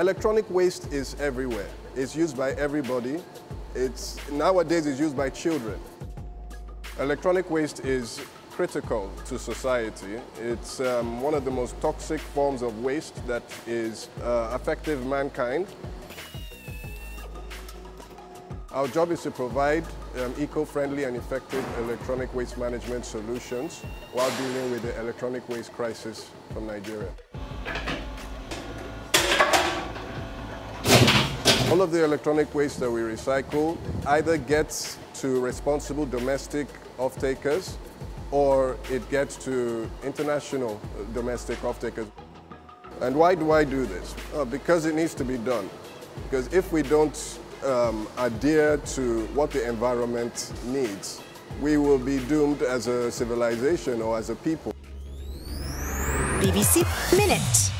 Electronic waste is everywhere. It's used by everybody. Nowadays it's used by children. Electronic waste is critical to society. It's one of the most toxic forms of waste that is affecting mankind. Our job is to provide eco-friendly and effective electronic waste management solutions while dealing with the electronic waste crisis from Nigeria. All of the electronic waste that we recycle either gets to responsible domestic off-takers or it gets to international domestic off-takers. And why do I do this? Because it needs to be done. Because if we don't adhere to what the environment needs, we will be doomed as a civilization or as a people. BBC Minute.